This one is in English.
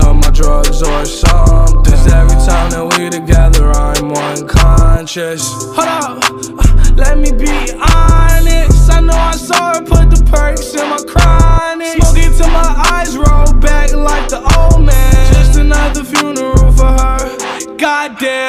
on my drugs or something. Every time that we together, I'm unconscious. Hold up, let me be honest. I know I saw her put the perks in my chronic. Smoking till my eyes roll back like the old man. Just another funeral for her, goddamn.